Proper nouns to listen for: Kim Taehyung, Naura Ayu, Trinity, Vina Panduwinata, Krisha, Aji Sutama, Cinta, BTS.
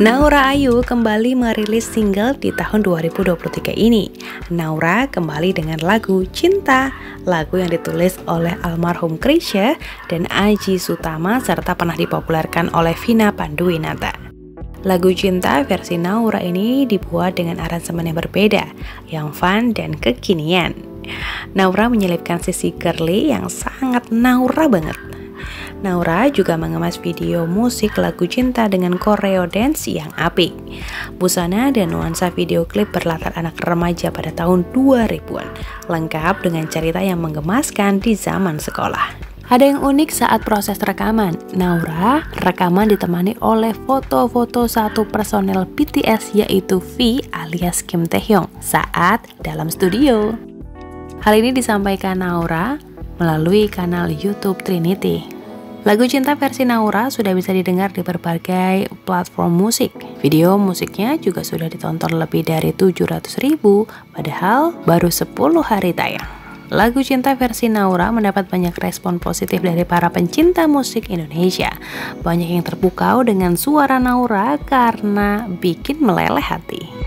Naura Ayu kembali merilis single di tahun 2023 ini. Naura kembali dengan lagu Cinta, lagu yang ditulis oleh almarhum Krisha dan Aji Sutama serta pernah dipopulerkan oleh Vina Panduwinata. Lagu Cinta versi Naura ini dibuat dengan aransemen yang berbeda, yang fun dan kekinian. Naura menyelipkan sisi girly yang sangat Naura banget. Naura juga mengemas video musik lagu Cinta dengan koreo dance yang apik. Busana dan nuansa video klip berlatar anak remaja pada tahun 2000-an, lengkap dengan cerita yang menggemaskan di zaman sekolah. Ada yang unik saat proses rekaman. Naura rekaman ditemani oleh foto-foto satu personel BTS yaitu V alias Kim Taehyung saat dalam studio. Hal ini disampaikan Naura melalui kanal YouTube Trinity. Lagu Cinta versi Naura sudah bisa didengar di berbagai platform musik. Video musiknya juga sudah ditonton lebih dari 700.000, padahal baru 10 hari tayang. Lagu Cinta versi Naura mendapat banyak respon positif dari para pencinta musik Indonesia. Banyak yang terpukau dengan suara Naura karena bikin meleleh hati.